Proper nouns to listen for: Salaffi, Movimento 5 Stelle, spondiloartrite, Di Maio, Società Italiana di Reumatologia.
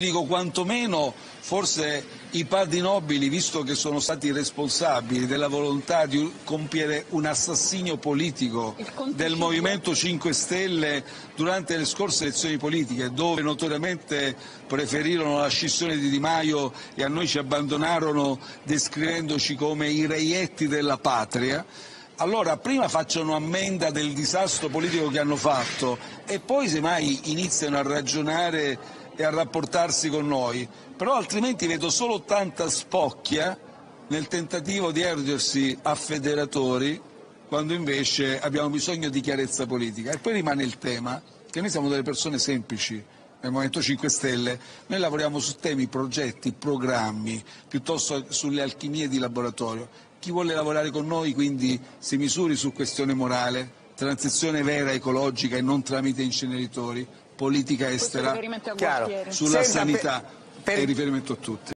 Dico quantomeno forse i padri nobili, visto che sono stati responsabili della volontà di compiere un assassinio politico del Movimento 5 Stelle durante le scorse elezioni politiche, dove notoriamente preferirono la scissione di Di Maio e a noi ci abbandonarono descrivendoci come i reietti della patria. Allora prima facciano ammenda del disastro politico che hanno fatto e poi semmai iniziano a ragionare e a rapportarsi con noi, però altrimenti vedo solo tanta spocchia nel tentativo di ergersi a federatori quando invece abbiamo bisogno di chiarezza politica. E poi rimane il tema che noi siamo delle persone semplici nel Movimento 5 Stelle, noi lavoriamo su temi, progetti, programmi, piuttosto sulle alchimie di laboratorio. Chi vuole lavorare con noi quindi si misuri su questione morale, transizione vera, ecologica e non tramite inceneritori, politica estera, chiaro, sulla sanità e riferimento a tutti.